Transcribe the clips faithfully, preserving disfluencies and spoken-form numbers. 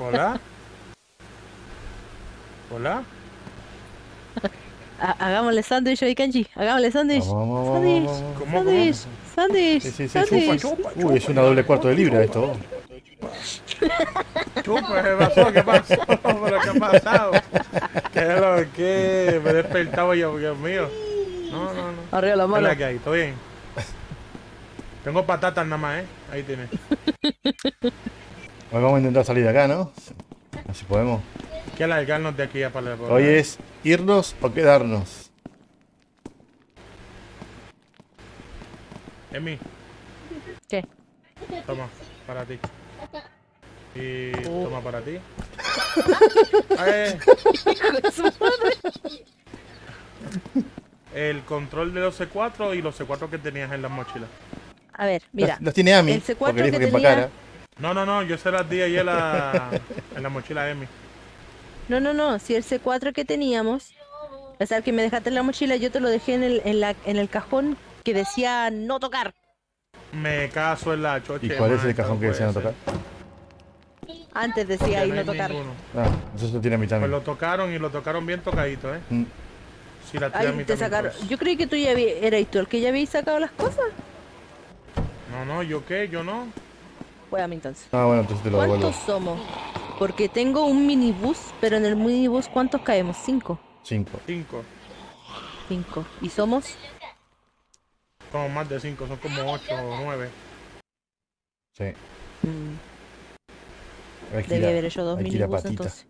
¿Hola? ¿Hola? Hagámosle sándwich hoy, Kenji. Hagámosle sándwich. Sándwich. Sándwich. Sándwich. Sí, sí, sí. Chupa, chupa, chupa. Uy, es una doble cuarto de libra esto. Chupa, ¿qué pasó? ¿Qué pasó? ¿Qué ha pasado? ¿Qué es lo que? Me despertaba yo, Dios mío. No, no, no. Arriba la mano. ¿Qué hay? ¿Todo bien? Tengo patatas nada más, ¿eh? Ahí tienes. Hoy vamos a intentar salir de acá, ¿no? Así podemos. Hay que alargarnos de aquí a para la boca. Hoy es irnos o quedarnos. Emi. ¿Qué? Toma, para ti. Y oh. Toma para ti. Ay, el control de los C cuatro y los C cuatro que tenías en las mochilas. A ver, mira. Los, los tiene Ami. El C cuatro porque dijo que empacara. No, no, no, yo se las di ayer la, en la mochila de Emi. No, no, no, si el C cuatro que teníamos, o sea, el que me dejaste en la mochila, yo te lo dejé en el, en la, en el cajón que decía no tocar. Me caso en la choche. ¿Y cuál man, es el cajón que decía no tocar? Antes decía ahí no, no tocar. Ah, eso lo tiene AmiiTamii. Pues lo tocaron y lo tocaron bien tocadito, ¿eh? Mm. Sí, la tira AmiiTamii. Sacaron... Yo creí que tú ya vi... eras tú el que ya habías sacado las cosas. No, no, ¿yo qué? Yo no. Pues a mí entonces. Ah, bueno, entonces te lo devuelvo. ¿Cuántos somos? Porque tengo un minibús, pero en el minibús, ¿cuántos caemos? ¿Cinco? Cinco. Cinco. Cinco. ¿Y somos? Somos más de cinco, son como ocho o nueve. Sí. Mm. Debí haber hecho dos minibús, entonces.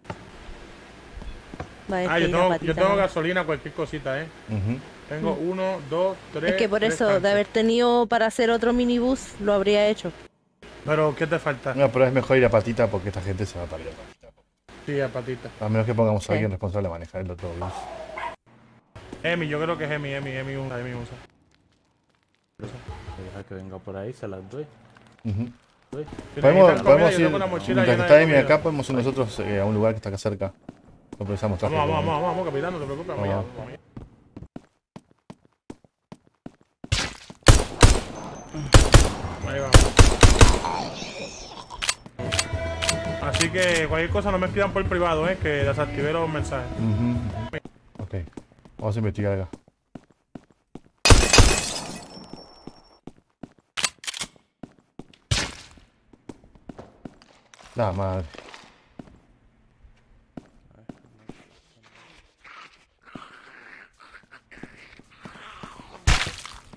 Vale, ah, yo tengo, patita, yo tengo gasolina, cualquier cosita, ¿eh? Uh-huh. Tengo uh-huh. uno, dos, tres... Es que por eso, tantos. De haber tenido para hacer otro minibús, lo habría hecho. Pero, ¿qué te falta? No, pero es mejor ir a patita porque esta gente se va a parir. Sí, a patita. A menos que pongamos sí. a alguien responsable a manejarlo todo bien. Emi, yo creo que es Emi, Emi, Emi usa, Emi usa. Deja que venga por ahí, se las doy. Uh-huh. doy. Podemos, podemos ir, mientras que está Emi acá, podemos ir nosotros eh, a un lugar que está acá cerca. No precisamos traje. Vamos, vamos, vamos, vamos, capitán, no te preocupes, vamos, vamos, vamos. Ahí vamos. Así que cualquier cosa no me escriban por privado, ¿eh? Que desactivé los mensajes. Uh-huh. Ok, vamos a investigar acá. La madre.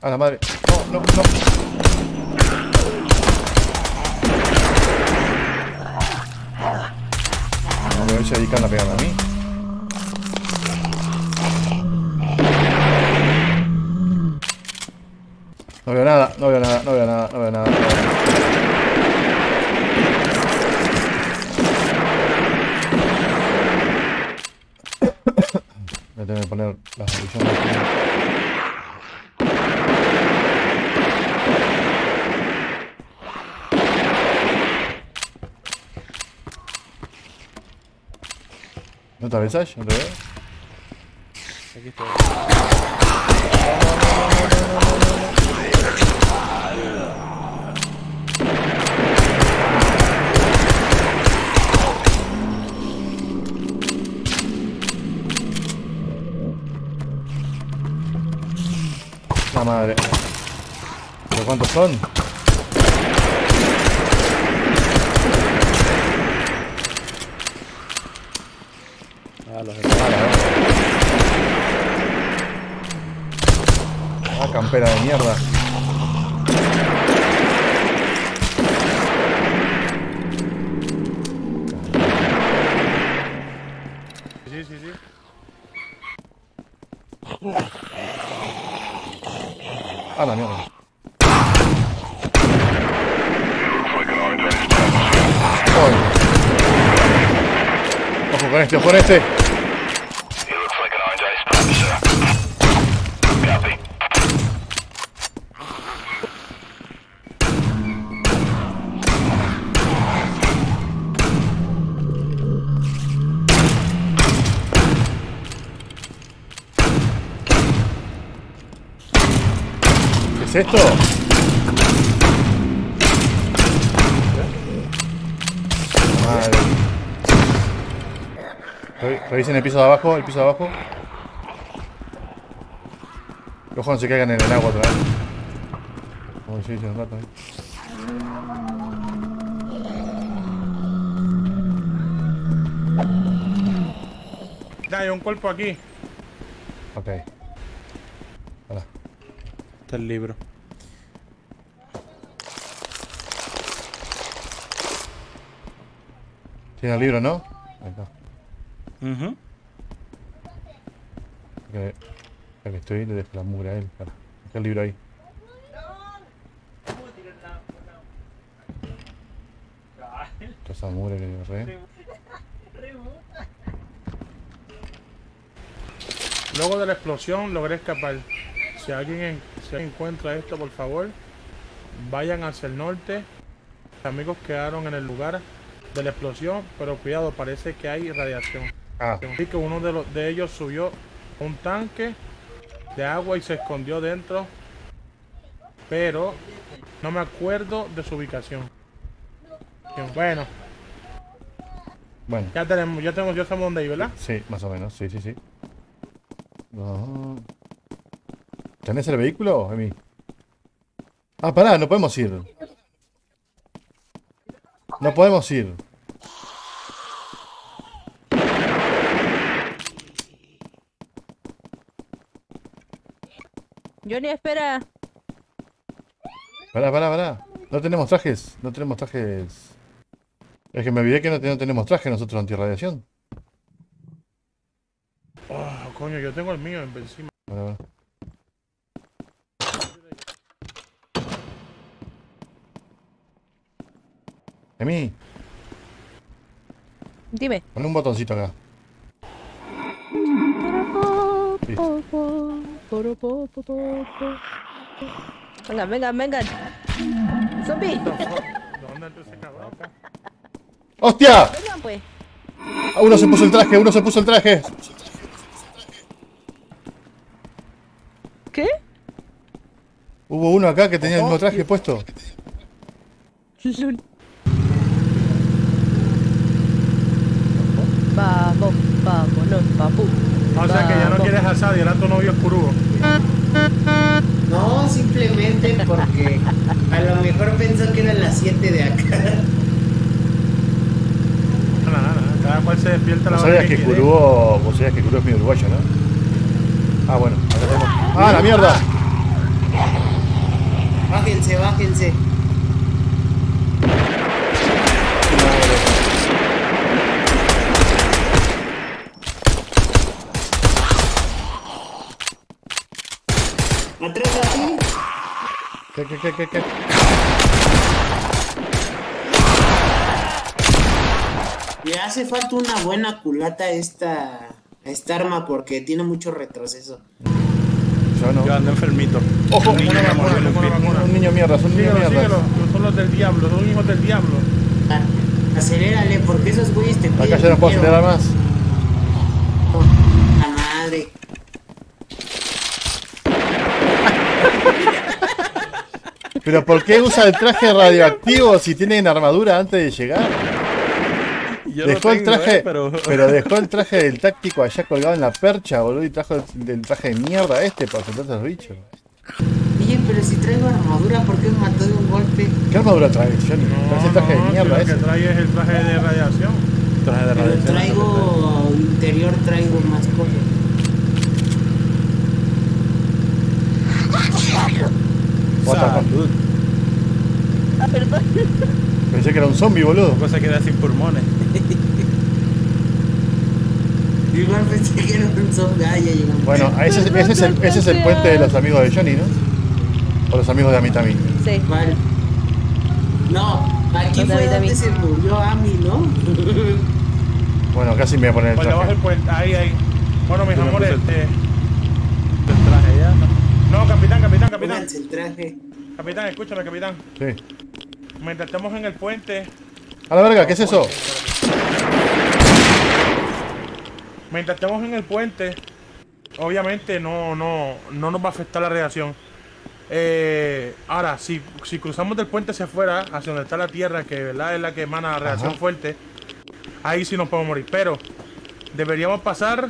A la madre. No, no, no. Me voy a dedicar a pegarme a mí. No veo nada, no veo nada, no veo nada, no veo nada. Voy a tener que poner las soluciones. ¿No está Vetsash? ¿No te veo? Aquí estoy. La madre. ¿Pero cuántos son? Ah, los ah, campera de mierda. Sí, sí, sí. Ah, la mierda. Oh. Ojo con este, ojo con este. ¿Qué es esto? Madre. Revisen el piso de abajo, el piso de abajo. Ojo, no se caigan en el agua otra vez. Uy, sí, se mata, eh. Hay un cuerpo aquí. Ok. Hola. Está el libro. Tiene el libro, ¿no? Ahí está. Uh-huh. Okay. Ya que estoy, le dejo la mugre a él. Para. Está el libro ahí. Toda esa mugre que yo re. Luego de la explosión logré escapar. Si alguien, si alguien encuentra esto, por favor, vayan hacia el norte. Los amigos quedaron en el lugar de la explosión, pero cuidado, parece que hay radiación. Ah. Así que uno de, los, de ellos subió a un tanque de agua y se escondió dentro, pero no me acuerdo de su ubicación. Bueno. Bueno. Ya tenemos, ya tenemos, ya estamos donde hay, ¿verdad? Sí, más o menos, sí, sí, sí. No. ¿Tenés el vehículo, Emi? Ah, pará, no podemos ir. No podemos ir. Johnny, espera. Pará, pará, pará. No tenemos trajes, no tenemos trajes. Es que me olvidé que no, ten no tenemos traje nosotros antirradiación. Oh, coño, yo tengo el mío encima. Bueno, Emi. Dime. Pon un botoncito acá. Sí. Venga, venga, venga. Zombie. ¿Dónde entró ese cabrón? ¡Hostia! Vengan, pues. Uno se puso el traje, uno se puso el traje. ¿Qué? Hubo uno acá que tenía el mismo traje puesto. Vamos, vamos, no, papu. O sea que ya no quieres asar y ahora tu novio es Kuruo. No, simplemente porque a lo mejor pensó que eran las siete de acá. No, no, no, cada cual se despierta a la hora que quiere. Vos sabías que Kuruo es mi uruguayo, ¿no? Ah, bueno, acá tenemos. ¡Ah, la mierda! Bájense, bájense. ¿Atrás de ti? ¿Qué, qué, qué, qué, qué? Le hace falta una buena culata esta, esta arma porque tiene mucho retroceso. Yo, no. Yo ando enfermito. Ojo, un niño, una vacuna, una vacuna, una vacuna. Un niño mierda, son niños mierda. Síguelo, son los del diablo, son hijos del diablo. Ah, acelérale, porque esos güeyes te piden. Acá ya no puedo acelerar más. Oh, la madre. Pero ¿por qué usa el traje radioactivo si tienen armadura antes de llegar? Yo dejó no tengo, el traje, eh, pero... pero dejó el traje del táctico allá colgado en la percha, boludo, y trajo el traje de mierda este para enfrentarse a los bichos. Oye, pero si traigo armadura, ¿por qué me mató de un golpe? ¿Qué armadura traes, Johnny? No, traes el traje no, de mierda ese. Lo que trae es el traje de radiación. Traje de radiación. Pero traigo interior, traigo más cosas. What the fuck? Ah, perdón. Pensé que era un zombie, boludo. Cosa que era sin pulmones. Igual pensé que era un zombie. Ah, ya llegamos. Bueno, ese, ese, ese, es el, ese es el puente de los amigos de Johnny, ¿no? O los amigos de AmiiTamii. Sí. Vale. No, aquí fue donde se murió Ami, ¿no? Bueno, casi me voy a poner el traje. Bueno, el puente. Ahí, ahí. Bueno, mis amores, este... El... Eh, el traje ya, ¿no? No, capitán, capitán, capitán. El traje. Capitán, escúchame, capitán. Sí. Mientras estamos en el puente. A la verga, ¿qué es eso? Mientras estamos en el puente, obviamente no, no, no nos va a afectar la radiación. Eh, ahora, si, si cruzamos del puente hacia afuera, hacia donde está la tierra, que ¿verdad? Es la que emana la radiación fuerte, Ahí sí nos podemos morir, pero deberíamos pasar.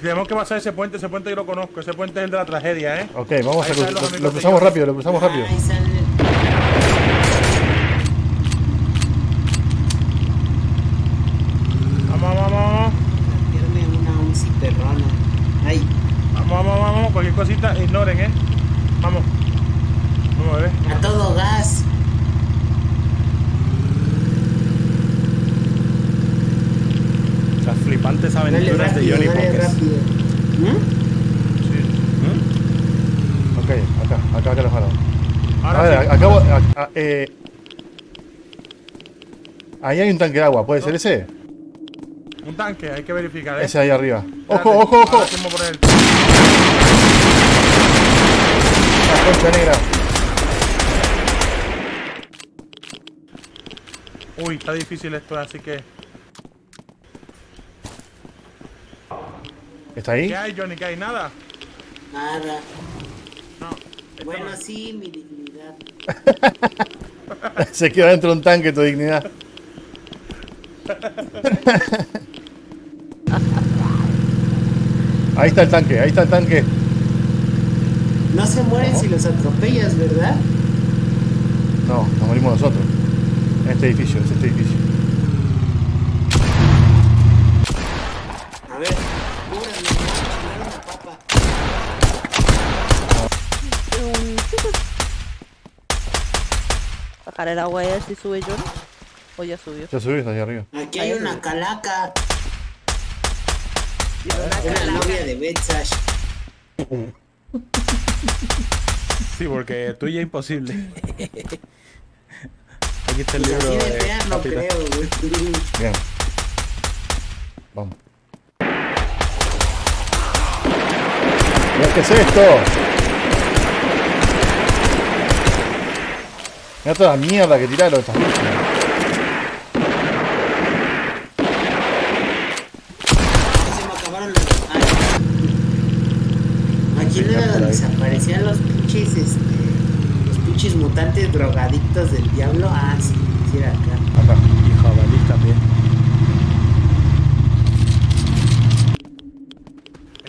Tenemos que pasar ese puente, ese puente yo lo conozco. Ese puente es el de la tragedia, ¿eh? Ok, vamos ahí a cruzar. Lo, lo cruzamos rápido, lo cruzamos rápido. Vamos, vamos, vamos. Una U C I perrona. Ahí. Vamos, vamos, vamos. Cualquier cosita, ignoren, ¿eh? Vamos. Vamos, bebé. Vamos. A todo gas. Flipantes aventuras rápido, de Johnny Pockets. ¿Mm? Sí. ¿Mm? Ok, acá, acá que lo jalamos. A ver, sí, acabo. A, a, eh... Ahí hay un tanque de agua, ¿puede no. ser ese? Un tanque, hay que verificar, ¿eh? Ese ahí arriba. Espérate. ¡Ojo, ojo, ojo! El... La concha negra. Uy, está difícil esto, así que. ¿Está ahí? ¿Qué hay, Johnny? ¿Qué hay? ¿Nada? Nada. No. Bueno, no. Sí, mi dignidad. Se quedó dentro de un tanque tu dignidad. Ahí está el tanque, ahí está el tanque. No se mueren ¿Cómo? si los atropellas, ¿verdad? No, nos morimos nosotros. En este edificio, en este edificio. A ver. Bajar el agua ya, si sube yo. O ya subió. Ya subió, está allá arriba. Aquí hay una calaca. Una novia de Vetsash. Sí, porque tuya es imposible. Aquí está el libro. No creo, güey. Bien. Vamos. Mira, ¿qué es esto? Mira toda la mierda que tiraron estas luces. Se me acabaron los. Ah, aquí era donde desaparecían los pinches, este, los pinches mutantes drogadictos del diablo. Ah, sí, sí era acá. Acá, y jabalí también.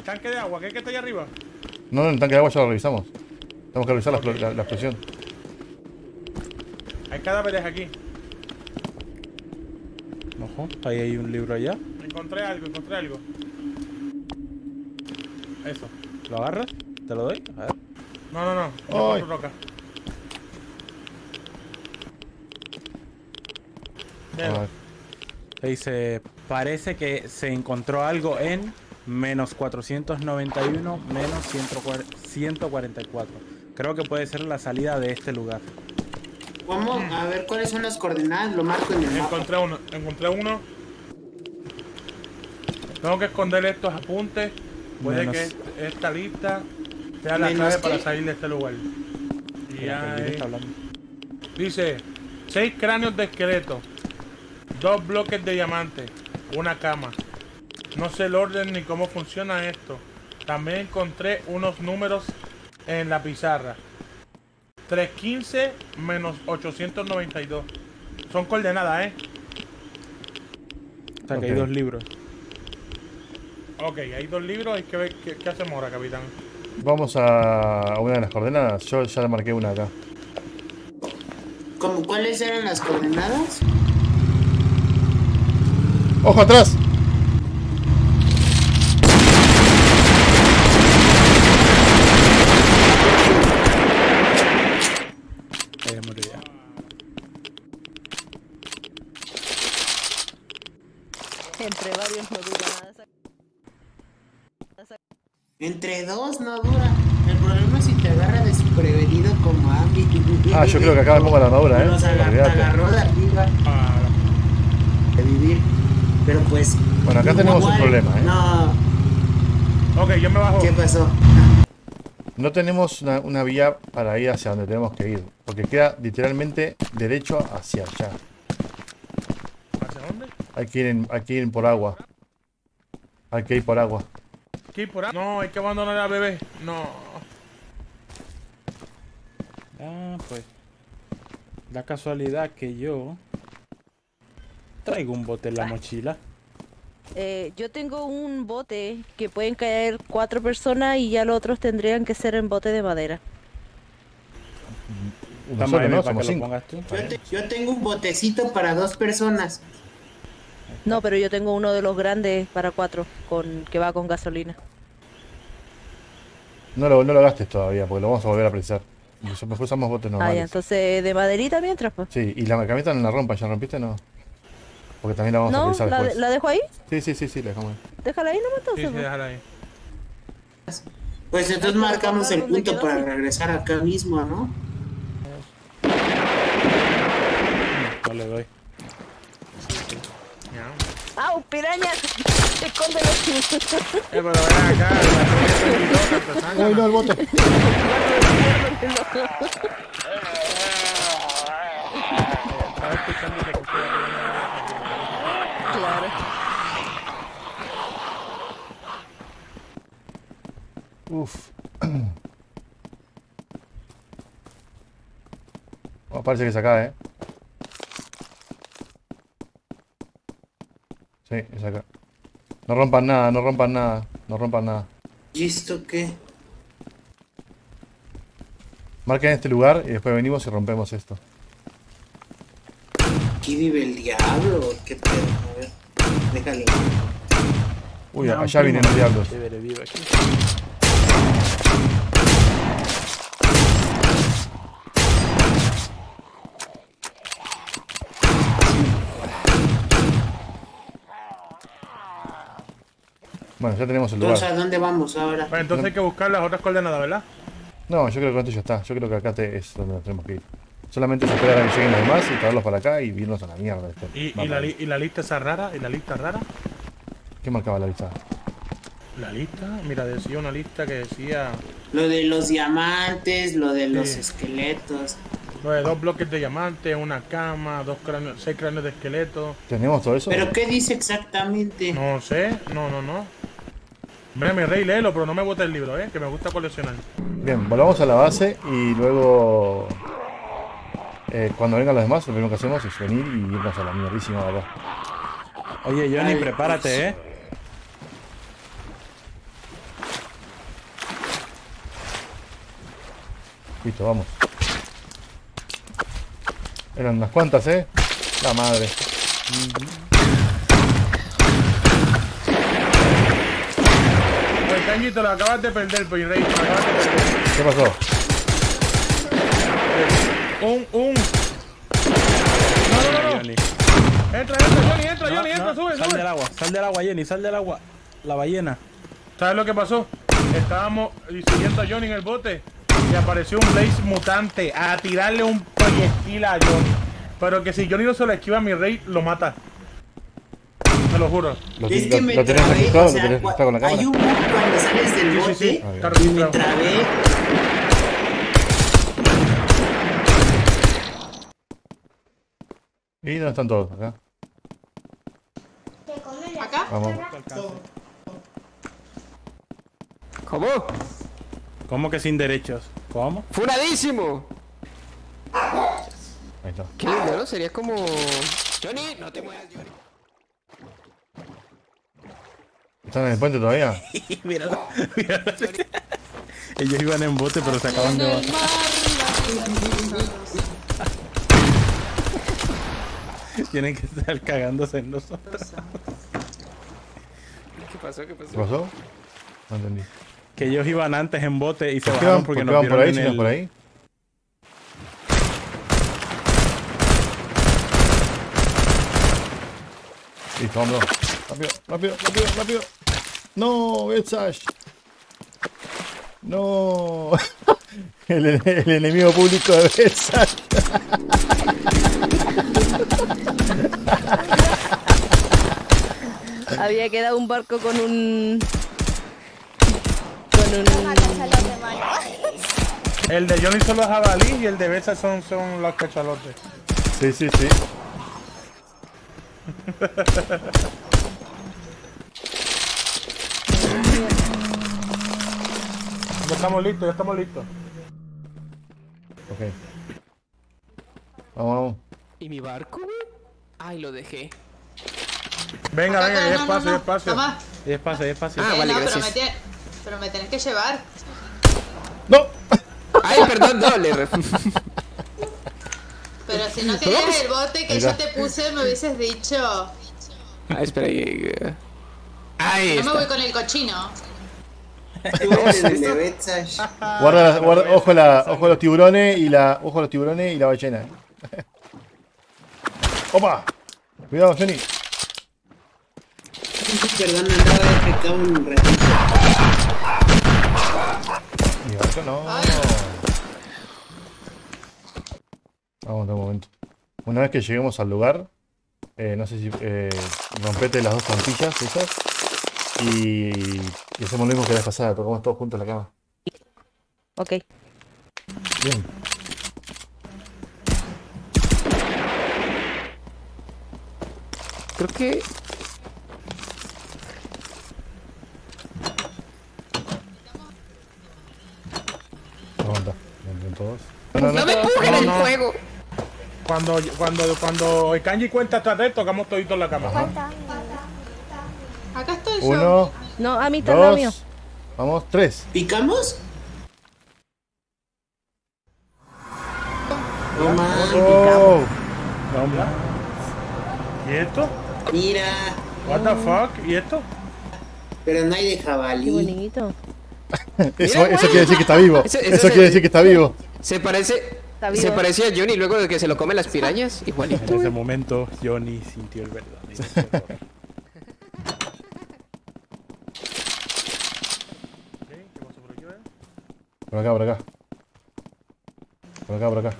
¿Tanque de agua? ¿Qué es que está ahí arriba? No, no, el tanque de agua ya lo revisamos. Tenemos que revisar okay. la, la, la explosión. Hay cadáveres aquí. Ojo, ahí hay un libro allá. Encontré algo, encontré algo. Eso. ¿Lo agarras? ¿Te lo doy? A ver. No, no, no. no ¡Ay! Roca. Ahí dice, parece que se encontró algo en... Menos cuatrocientos noventa y uno, menos ciento cuarenta y cuatro. Creo que puede ser la salida de este lugar. Vamos a ver cuáles son las coordenadas, lo marco en el mapa. Encontré uno, encontré uno. Tengo que esconder estos apuntes. Puede menos... que esta lista sea la clave que... para salir de este lugar. Y hay... Dice, seis cráneos de esqueleto, dos bloques de diamante, una cama. No sé el orden ni cómo funciona esto. También encontré unos números en la pizarra. trescientos quince menos ochocientos noventa y dos. Son coordenadas, ¿eh? O sea, okay. que hay dos libros. Ok, hay dos libros. Hay que ver qué, qué hacemos ahora, capitán. Vamos a una de las coordenadas. Yo ya le marqué una acá. ¿Cómo, cuáles eran las coordenadas? ¡Ojo atrás! Entre varios no dura nada. Entre dos no dura. El problema es si te agarra desprevenido como Ami. Ah, yo creo que acá me pongo la armadura, eh. Nos agarró de arriba para vivir. Pero pues. Bueno, acá tenemos un problema, eh. No. Ok, yo me bajo. ¿Qué pasó? No tenemos una, una vía para ir hacia donde tenemos que ir. Porque queda literalmente derecho hacia allá. Hay que, ir, hay que ir por agua. Hay que ir por agua. ¿Hay que ir por agua? No, hay que abandonar a bebé. No. Ah, pues. La casualidad que yo... traigo un bote en la ah. mochila. Eh, yo tengo un bote que pueden caer cuatro personas y ya los otros tendrían que ser en bote de madera. Nosotros no, somos cinco. Yo, te, yo tengo un botecito para dos personas. No, pero yo tengo uno de los grandes para cuatro, con que va con gasolina. No lo, no lo gastes todavía, porque lo vamos a volver a precisar. Mejor usamos botes normales. Ah, ya, entonces de maderita mientras, pues. Sí, y la camioneta no la rompa, ¿ya rompiste? No. Porque también la vamos no, a utilizar después. ¿La dejo ahí? Sí, sí, sí, sí, la dejamos ahí. Déjala ahí nomás, entonces. Sí, sí, déjala ahí. Pues entonces marcamos el punto quedó, para sí. regresar acá mismo, ¿no? No le doy. ¡Au, piraña! ¡Se esconde los chicos! Eh, pero ven acá, la ¡ay, no, el bote! Claro. Uff. Oh, parece que es acá, eh. Sí, es acá. No rompan nada, no rompan nada, no rompan nada. ¿Y esto qué? Marquen este lugar y después venimos y rompemos esto. Aquí vive el diablo, qué pedo, a ver, déjalo. Uy, no, allá vienen los diablos. Bueno, ya tenemos el lugar. Entonces, ¿a dónde vamos ahora? Bueno, entonces hay que buscar las otras coordenadas, ¿verdad? No, yo creo que esto ya está. Yo creo que acá te es donde nos tenemos que ir. Solamente se espera que lleguen los demás y traerlos para acá y irnos a la mierda. Este. ¿Y, y, la, ¿Y la lista esa rara? ¿Y la lista rara? ¿Qué marcaba la lista? ¿La lista? Mira, decía una lista que decía... Lo de los diamantes, lo de los sí. esqueletos... Lo de dos bloques de diamantes, una cama, dos cráneos, seis cráneos de esqueletos... ¿Tenemos todo eso? ¿Pero qué dice exactamente? No sé, no, no, no. Hombre, mi rey, léelo, pero no me bote el libro, eh, que me gusta coleccionar. Bien, volvamos a la base y luego... Eh, cuando vengan los demás, lo primero que hacemos es venir y irnos a la mierdísima de acá. Oye, Johnny, ay, prepárate, pues... eh. Listo, vamos. Eran unas cuantas, eh. La madre. Pues, Cañito, lo acabas de perder, pues, Rey. ¿Qué pasó? Un, un. No, no, no, no. Johnny. Entra, entra, Johnny, entra, no, Johnny, entra, no. sube, sube. Sal del agua, sal del agua, Jenny, sal del agua. La ballena. ¿Sabes lo que pasó? Estábamos siguiendo a Johnny en el bote y apareció un Blaze mutante a tirarle un proyectil a Johnny. Pero que si Johnny no se lo esquiva a mi rey, lo mata. Te lo juro. Es que me trabé, o sea, hay un bug cuando sales del bote sí, sí, sí. y me trabé. ¿Y dónde están todos? Acá. ¿Acá? Vamos. ¿Cómo? ¿Cómo que sin derechos? ¿Cómo? ¡Funadísimo! Ahí está. Qué lindo, ¿no? Sería como... Johnny, no te muevas, Johnny. ¿Están en el puente todavía? Míralo, míralo. Ellos iban en bote, pero se acaban de bajar. Tienen que estar cagándose en nosotros. ¿Qué pasó? ¿Qué pasó? ¿Qué pasó? No entendí. Que ellos iban antes en bote y se bajaron porque nos vieron en el... ¿Por ahí? Listo, vamos. Rápido, rápido, rápido, rápido. ¡No, Vetsash! ¡No! El, el enemigo público de Vetsash. Había quedado un barco con un... Con un... El de Johnny son los jabalíes y el de Besa son, son los cachalotes. Sí, sí, sí. Ya estamos listos, ya estamos listos. Ok. Vamos, vamos. ¿Y mi barco? Ay, lo dejé. Venga, acá, venga, acá, y despacio, no, no, despacio. No, y despacio, y despacio. Ah, vale, no, gracias. Pero me, tiene... pero me tenés que llevar. ¡No! ¡Ay, perdón, doble! Pero si no querías ¿Vamos? el bote que yo te puse, me hubieses dicho. Ah, espera. Ahí no está. Me voy con el cochino. Guarda, la, guarda, ojo, la, ojo a los tiburones y la, ojo a los tiburones y la ballena. ¡Opa! Cuidado, Johnny. Perdón, me acabo de detectar un ratito. Y eso no. Vamos de un momento. Una vez que lleguemos al lugar, eh, no sé si eh, rompete las dos plantillas esas. Y, y hacemos lo mismo que la pasada, tocamos todos juntos la cama. Ok. Bien. Creo que... Aguanta, entren todos. No, no, no, no me empujen no, no. el fuego. Cuando, cuando, cuando el kanji cuenta hasta tres, tocamos toditos la cama. Ajá. Acá estoy Uno, yo. No, a mí está lo mío. Vamos, tres. ¿Picamos? No más. Oh. Picamos. ¿Y esto? Mira. What the fuck? ¿Y esto? Pero no hay de jabalí. Qué bonito. eso, eso quiere decir que está vivo. Eso, eso, eso quiere decir que está vivo. Se parece. Vivo, se eh? parecía a Johnny luego de que se lo comen las pirañas. Igualito. En ese momento Johnny sintió el verdadero. Por acá, por acá. Por acá, por acá.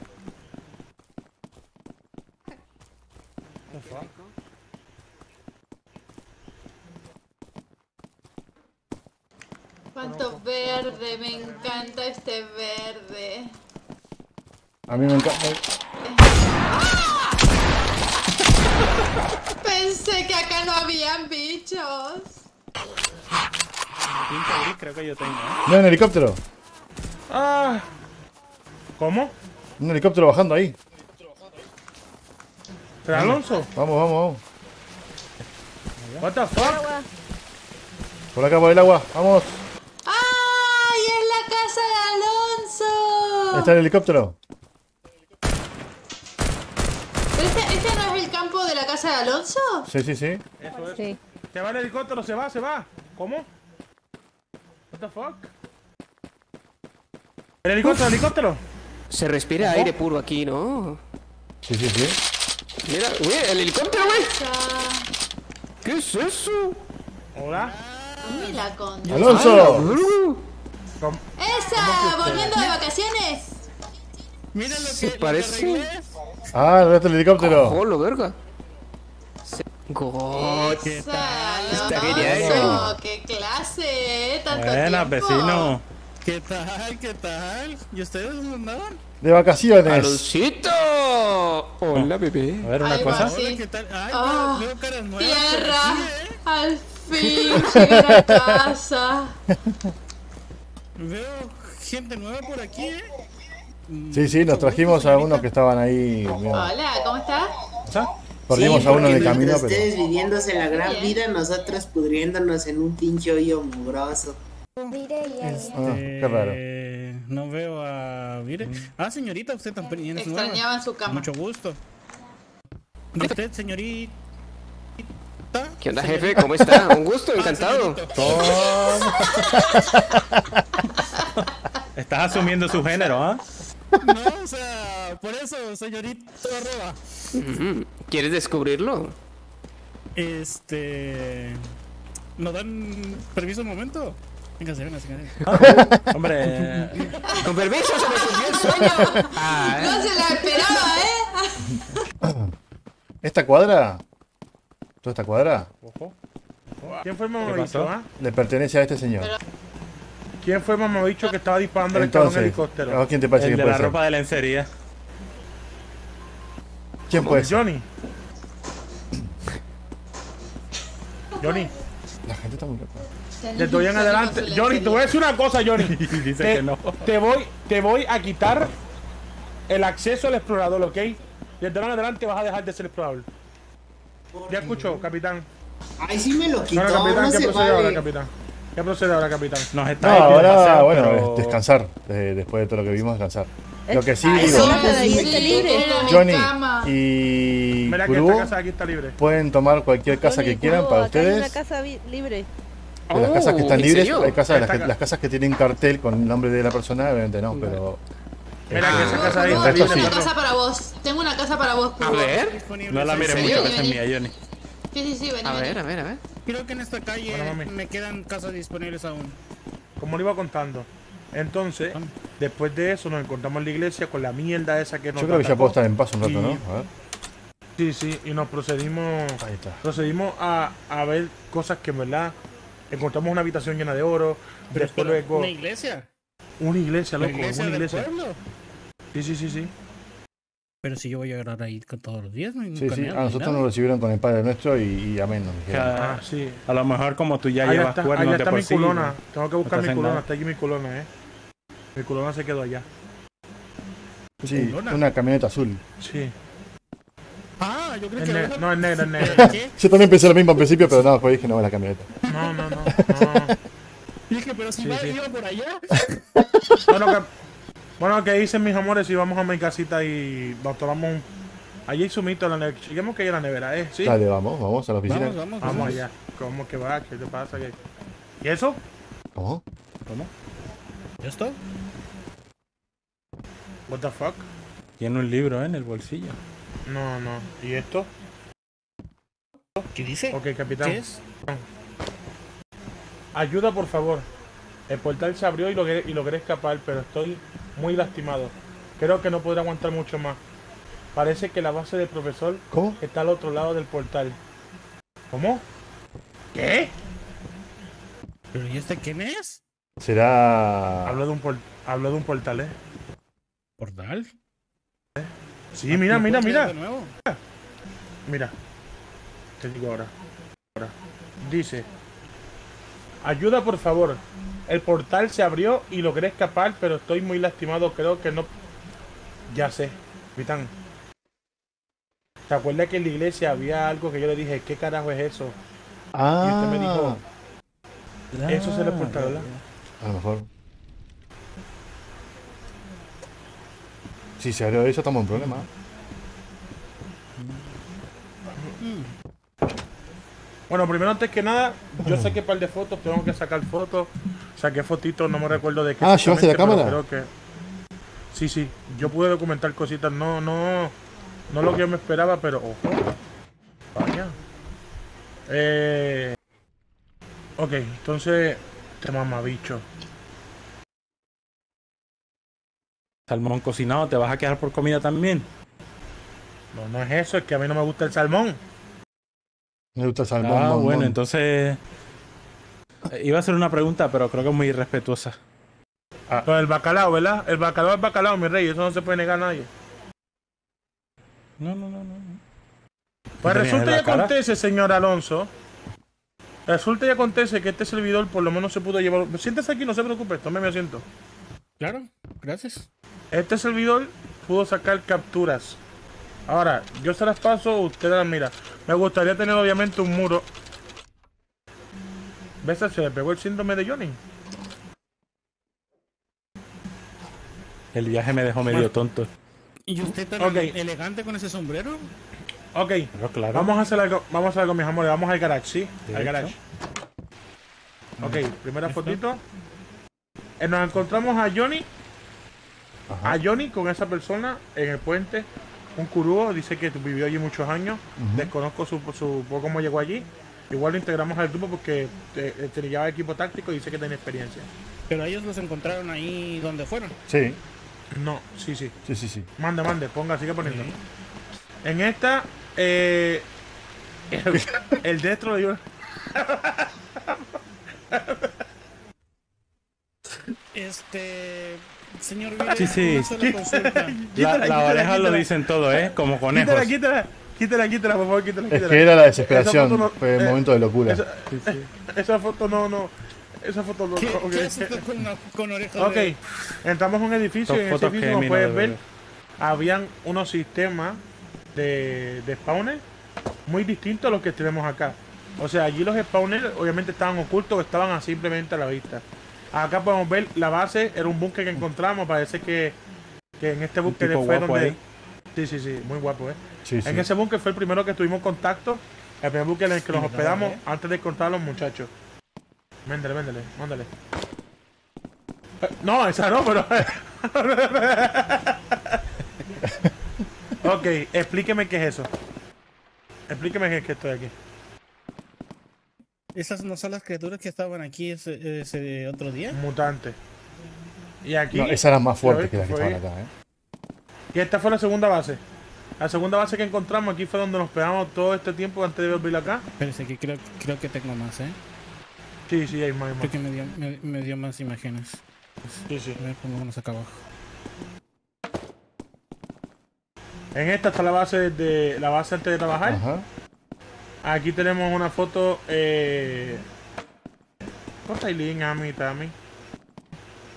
Cuánto verde, me encanta este verde. A mí me encanta. ¡Ah! Pensé que acá no habían bichos. Creo que yo tengo. No, en helicóptero. Ah. ¿Cómo? Un helicóptero bajando ahí. ¿Pero Alonso? Vamos, vamos, vamos. What the fuck? Por acá, por el agua, vamos. ¡Ay! ¡Es la casa de Alonso! Está el helicóptero. ¿Pero este, este no es el campo de la casa de Alonso? Sí, sí, sí. Eso es. Sí. Se va el helicóptero, se va, se va. ¿Cómo? What the fuck? El helicóptero, el helicóptero. Se respira ¿Cómo? aire puro aquí, ¿no? Sí, sí, sí. Mira, güey, el helicóptero, güey. ¿Qué es eso? Hola. Mira con Alonso. Esa, volviendo de vacaciones. Mira lo que se parece. Ah, el resto del helicóptero. Hola, verga. God, ¿qué tal? Está genial. Qué clase, tanto tiempo. Buena, vecino. ¿Qué tal? ¿Qué tal? ¿Y ustedes dónde andaban? De vacaciones. ¡Aloncito! Hola, bebé. A ver, una Ahí cosa. Va, sí. Hola, ¿qué tal? Ay, oh, veo caras nuevas. Tierra, ¿eh? Al fin, llegué a casa. Veo gente nueva por aquí, ¿eh? Sí, sí, nos trajimos a unos que estaban ahí. Mira. Hola, ¿cómo estás? ¿Está? Perdimos sí, a uno de camino, ustedes pero... ustedes viviéndose la gran Bien. vida, nosotros pudriéndonos en un pinche hoyo mugroso. Este, ah, qué raro. No veo a Vire. Ah, señorita, usted también es nueva. Extrañaba su cama. Mucho gusto. ¿Y usted, señorita? ¿Qué onda, jefe? ¿Cómo está? Un gusto, encantado. Estás asumiendo su género, ¿ah? ¿eh? No, o sea, por eso, señorita arroba. ¿Quieres descubrirlo? Este... ¿Nos dan permiso un momento? Véngase, véngase, véngase. Hombre. Con permiso se me subió el sueño. Ah, ¿eh? No se la esperaba, ¿eh? ¿Esta cuadra? ¿Toda esta cuadra? Ojo. ¿Quién fue el mamabicho, ¿eh? Le pertenece a este señor. Pero... ¿Quién fue el mamabicho que estaba disparando el cabrón helicóptero? ¿Quién te parece el que de puede la ser? ropa de lencería. ¿Quién puede ser? Johnny. Johnny. La gente está muy loca. Te doy en adelante. Johnny, te voy a decir una cosa, Johnny. Dice te, que no. Te voy, te voy a quitar el acceso al explorador, ¿ok? Desde ahora en adelante vas a dejar de ser explorador. Ya escucho, capitán. Ay, sí me lo quitó. Ahora, capitán, no ¿qué procede ahora, capitán? ¿Qué procede ahora, capitán? Nos está no, ahora, paseo, bueno, pero... descansar. Eh, después de todo lo que vimos, descansar. Lo que sí Ay, digo, sí, Johnny y Kuruo pueden tomar cualquier casa Johnny, que quieran Kuruo, para ustedes. Hay una casa libre. De las casas que están libres, hay casas, las, que, las casas que tienen cartel con el nombre de la persona, obviamente no, pero... Mira, que esa casa no, no, tengo sí. una casa para vos, tengo una casa para vos, Kuruo. A ver, no la mires mucho, que esa es mía, Johnny. Sí, sí, sí, vení, a ver, a ver, a ver. Creo que en esta calle bueno, me quedan casas disponibles aún. Como le iba contando. Entonces, después de eso nos encontramos en la iglesia con la mierda esa que nos Yo creo que ya puedo estar en paz un rato, y, ¿no? A ver. Sí, sí, y nos procedimos Ahí está. procedimos a, a ver cosas que en verdad encontramos una habitación llena de oro, pero, después pero, luego... ¿Una iglesia? Una iglesia, loco, iglesia una iglesia. Pueblo? Sí, sí, sí, sí. Pero si yo voy a agarrar ahí todos los días, no hay Sí, sí, a nosotros nada. nos recibieron con el Padre Nuestro y, y amén. Ah, sí. A lo mejor como tú ya ahí llevas está, cuernos de por mi sí. culona. Tengo que buscar mi culona, está aquí mi culona, eh. Mi culona se quedó allá. Sí, ¿culona? Una camioneta azul. Sí. Ah, yo creo el que... No, es negra, es negra. Yo también pensé lo mismo al principio, pero no, después dije no, es la camioneta. No, no, no, no. Dije, pero si sí, va sí. iba por allá. Bueno, que... Bueno, ¿qué dicen mis amores? Y vamos a mi casita y nos tomamos un... Allí hay sumito en la nevera. Lleguemos que hay en la nevera, ¿eh? ¿Sí? Dale, vamos, vamos a la oficina. Vamos, vamos, vamos allá. ¿Cómo que va? ¿Qué te pasa? ¿Qué? ¿Y eso? ¿Cómo? ¿Cómo? ¿Esto? What the fuck? Tiene un libro, ¿eh? En el bolsillo. No, no. ¿Y esto? ¿Qué dice? Ok, capitán. ¿Qué es? Ayuda, por favor. El portal se abrió y logré, y logré escapar, pero estoy... muy lastimado. Creo que no podré aguantar mucho más. Parece que la base del profesor ¿Cómo? está al otro lado del portal. ¿Cómo? ¿Qué? ¿Pero y este quién es? Será... Hablo de un, por... Hablo de un portal, ¿eh? ¿Portal? ¿Eh? Sí, mira, mira, mira. De nuevo? Mira. Te digo ahora. ahora. Dice... Ayuda, por favor. El portal se abrió y logré escapar, pero estoy muy lastimado. Creo que no... Ya sé, capitán. ¿Te acuerdas que en la iglesia había algo que yo le dije, ¿qué carajo es eso? Ah. Y usted me dijo, eso será el portal, ¿verdad? A lo mejor. Si se abrió eso, estamos en problema. Bueno, primero, antes que nada, yo saqué un par de fotos, tengo que sacar fotos. Saqué fotitos, no me recuerdo de qué. Ah, ¿llevaste la cámara? Creo que... Sí, sí, yo pude documentar cositas, no, no, no lo que yo me esperaba, pero ojo. Vaya. Eh... Ok, entonces, te mamabicho. Salmón cocinado, ¿te vas a quedar por comida también? No, no es eso, es que a mí no me gusta el salmón. Me gusta el salmón. Ah, bon, bueno, bon. entonces... Iba a hacer una pregunta, pero creo que es muy irrespetuosa. Ah. Pero el bacalao, ¿verdad? El bacalao es bacalao, mi rey. Eso no se puede negar a nadie. No, no, no, no. Pues resulta y acontece, señor Alonso. Resulta y acontece que este servidor por lo menos se pudo llevar... Siéntese aquí, no se preocupe. Tome mi asiento. Claro, gracias. Este servidor pudo sacar capturas. Ahora, yo se las paso, usted las mira. Me gustaría tener obviamente un muro... Vetsash, ¿se le pegó el síndrome de Johnny? El viaje me dejó medio bueno. tonto. ¿Y usted tan okay. elegante con ese sombrero? Ok, claro. vamos a hacer algo, vamos a hacer algo, mis amores. Vamos al garage, ¿sí? De al hecho. garage. Ok, primera ¿Esto? fotito. Eh, nos encontramos a Johnny. Ajá. A Johnny con esa persona en el puente. Un Kuruo, dice que vivió allí muchos años. Uh-huh. Desconozco su, su, cómo llegó allí. Igual lo integramos al grupo porque tenía equipo táctico y dice que tiene experiencia. ¿Pero ellos los encontraron ahí donde fueron? Sí. No, sí, sí. Sí, sí, sí. Mande, mande, ponga, sigue poniendo. Sí. En esta, eh, el, el destro le dio... Este... Señor Virevire, sí, sí. Una consulta. La, la, la oreja lo dicen todo, ¿eh? Como conejos. Quítala, quítala. Quítala, quítala, por favor, quítala, quítala. Es que era la desesperación, no, fue el eh, momento de locura. Esa, sí, sí. esa foto no, no. Esa foto no. ¿Qué, okay. ¿qué es esto con, con orejas? Ok, de... entramos en un edificio y en ese edificio, como puedes ver, ver, habían unos sistemas de, de spawners muy distinto a los que tenemos acá. O sea, allí los spawners obviamente estaban ocultos, estaban a simplemente a la vista. Acá podemos ver la base, era un búnker que encontramos, parece que, que en este búnker fue donde... Ahí. Sí, sí, sí, muy guapo, ¿eh? Sí, en sí. Ese búnker fue el primero que tuvimos contacto, el primer búnker en el que nos hospedamos antes de encontrar a los muchachos. Véndele, véndele, mándale. Eh, no, esa no, pero... Ok, explíqueme qué es eso. Explíqueme qué es que estoy aquí. Esas no son las criaturas que estaban aquí ese, ese otro día. Mutantes. Y aquí. No, esas eran más fuertes que las que estaban acá, ¿eh? Y esta fue la segunda base. La segunda base que encontramos aquí fue donde nos pegamos todo este tiempo antes de volver acá. Espérense, que creo, creo que tengo más, ¿eh? Sí, sí, hay más. Hay más. Creo que me dio, me, me dio más imágenes. Sí, sí. A ver, pongámonos acá abajo. En esta está la base de la base antes de trabajar. Ajá. Aquí tenemos una foto. Eh... AmiiTamii.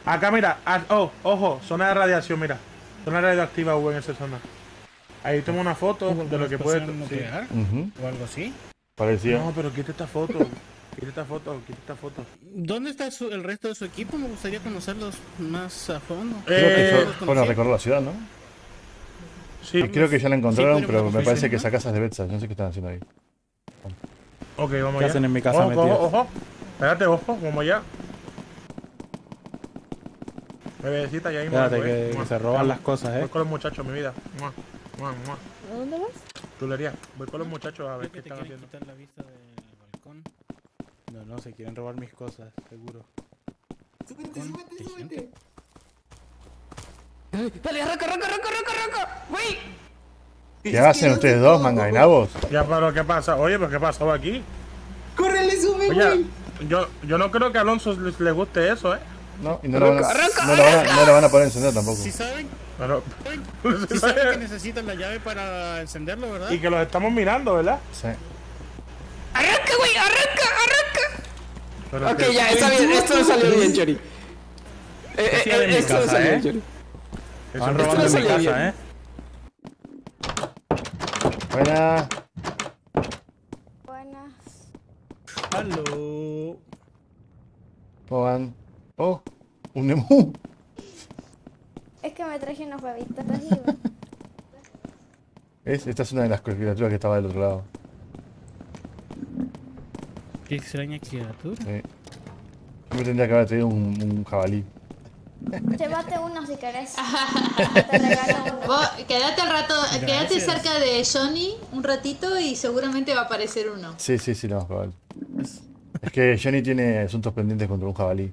Acá mira, oh, ojo, zona de radiación, mira. Zona radioactiva hubo en esa zona. Ahí tomo una foto de lo que puede nuclear, sí. Uh-huh. O algo así. Parecía. No, pero quita esta foto. Quita esta foto, quita esta foto. ¿Dónde está su, el resto de su equipo? Me gustaría conocerlos más a fondo. Eh... Creo que bueno, recorrer la ciudad, ¿no? Sí. Y creo que ya la encontraron, sí, pero, pero me parece que esa casa es de Vetsash. No sé qué están haciendo ahí. Ok, vamos allá. ¿Qué hacen en mi casa metidos? Ojo, ojo, ojo. Pégate, ojo, vamos allá. Bebecita, ya hay más. Espérate, que se roban las cosas, eh. Voy con los muchachos, mi vida. ¿A dónde vas? Tulería. Voy con los muchachos a ver qué están haciendo. ¿Quieren quitar la vista del balcón? No, no, se quieren robar mis cosas, seguro. Súbete, súbete, súbete. Dale, arranca, arranca, arranca, arranca, arranca. ¡Wey! ¿Qué hacen ustedes dos, mangainabos? Ya, pero ¿qué pasa? Oye, pero ¿qué pasó aquí? ¡Córrele, sube, güey! Yo, yo no creo que a Alonso le, le guste eso, ¿eh? No, y no lo van a, no lo van a, no lo van a poder encender tampoco. Si ¿Sí saben? Pero, ¿sí saben que necesitan la llave para encenderlo, ¿verdad? Y que los estamos mirando, ¿verdad? Sí. ¡Arranca, güey! ¡Arranca, arranca! Pero ok, ya, está bien. Esto no salió bien, Chori. Eh, eh, esto no salió bien, Chori. Están robando en mi casa, ¿eh? Buenas. Buenas. Aló. Pogan. Oh, un emú. Es que me traje unos huevitos arriba. ¿Es? Esta es una de las criaturas que estaba del otro lado. Qué extraña criatura. Sí. Yo me tendría que haber traído un, un jabalí. Llévate uno si querés. Te regalo uno. Vos quedate al rato, quedate cerca de Johnny un ratito y seguramente va a aparecer uno. Sí, sí, sí, no, vale. Es que Johnny tiene asuntos pendientes contra un jabalí.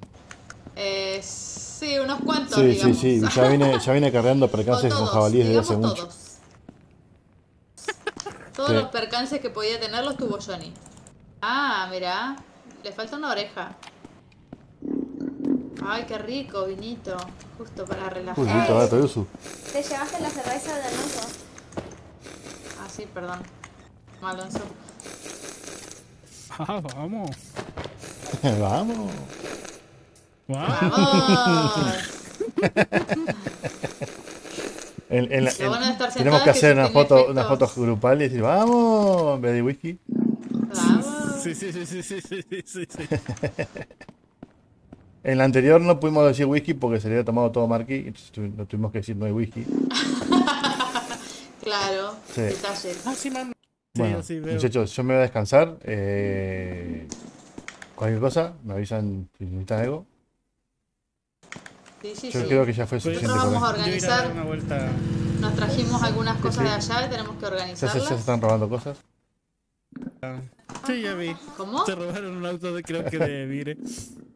Eh, sí, unos cuantos, sí, digamos. Sí, sí, ya viene, ya viene cargando percances todos, con jabalíes desde hace mucho. Todos, todos sí. Los percances que podía tener los tuvo Johnny. Ah, mirá, le falta una oreja. Ay, qué rico, vinito. Justo para relajar. Uy, vinito, gato, Yusu. Te llevaste la cerveza de Alonso. Ah, sí, perdón. Alonso. Ah, vamos. Vamos. Vamos. en, en la, en, tenemos que hacer una foto, unas fotos grupales y decir, vamos, en vez de whisky. Vamos. Sí, sí, sí, sí, sí, sí, sí, sí. En la anterior no pudimos decir whisky porque se le había tomado todo Marky, entonces no tuvimos que decir no hay whisky. Claro, sí. Detalle. Ah, sí, man. Bueno, sí, sí, muchachos, yo me voy a descansar. Eh, cualquier cosa, me avisan si necesitan algo. Sí, sí, yo sí. Creo que ya fue suficiente. Nosotros vamos a organizar. Una vuelta. Nos trajimos algunas cosas sí, sí. de allá y tenemos que organizarlas. ¿Ya se, ya se están robando cosas? Sí, ya vi. ¿Cómo? Se robaron un auto, de, creo que de Vire.